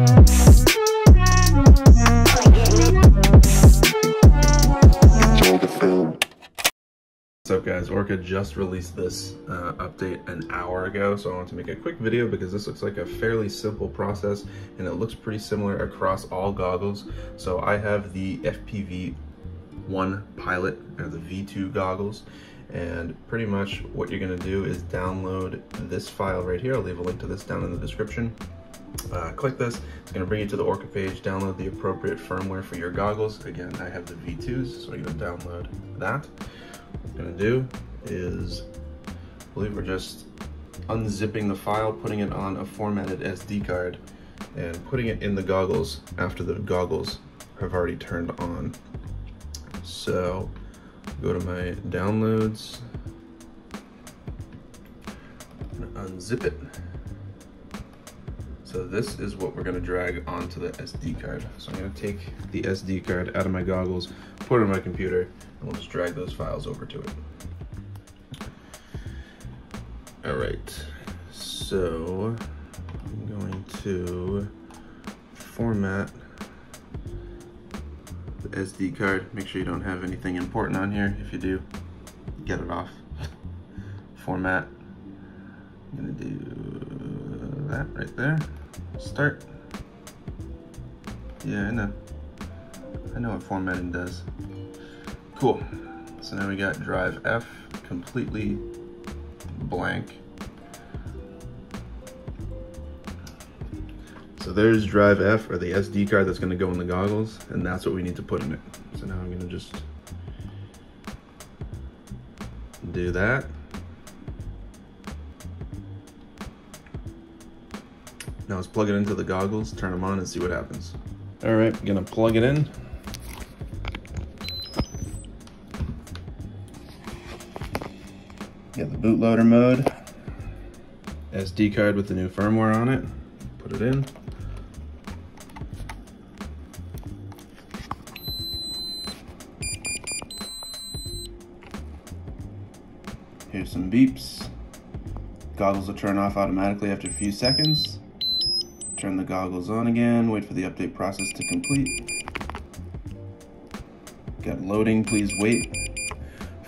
What's up guys, Orqa just released this update an hour ago, so I wanted to make a quick video because this looks like a fairly simple process and it looks pretty similar across all goggles. So I have the FPV1 Pilot, or the V2 goggles, and pretty much what you're going to do is download this file right here. I'll leave a link to this down in the description. Click this, it's going to bring you to the Orqa page, download the appropriate firmware for your goggles. Again, I have the V2s, so you're going to download that. What we're going to do is, I believe we're just unzipping the file, putting it on a formatted SD card, and putting it in the goggles after the goggles have already turned on. So, go to my downloads, I'm going to unzip it. So this is what we're going to drag onto the SD card. So I'm going to take the SD card out of my goggles, put it on my computer, and we'll just drag those files over to it. All right, so I'm going to format the SD card. Make sure you don't have anything important on here. If you do, get it off. Format, I'm going to do that right there. Start. Yeah, I know what formatting does. Cool. So now we got drive F completely blank. So there's drive F, or the SD card that's going to go in the goggles, and that's what we need to put in it. So now I'm going to just do that. Now let's plug it into the goggles, turn them on, and see what happens. All right, I'm gonna plug it in. Get the bootloader mode. SD card with the new firmware on it. Put it in. Here's some beeps. Goggles will turn off automatically after a few seconds. Turn the goggles on again, wait for the update process to complete. Got loading, please wait.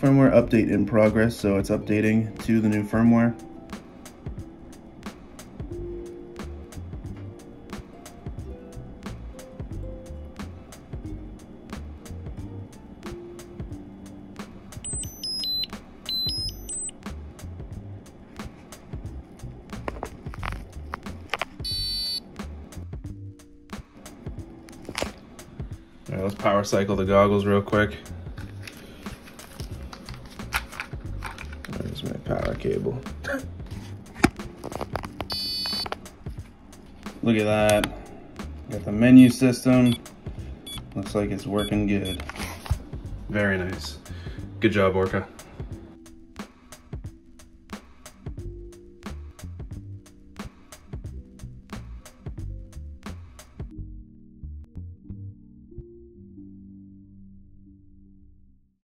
Firmware update in progress, so it's updating to the new firmware. All right, let's power cycle the goggles real quick. There's my power cable. Look at that. Got the menu system. Looks like it's working good. Very nice. Good job, Orqa.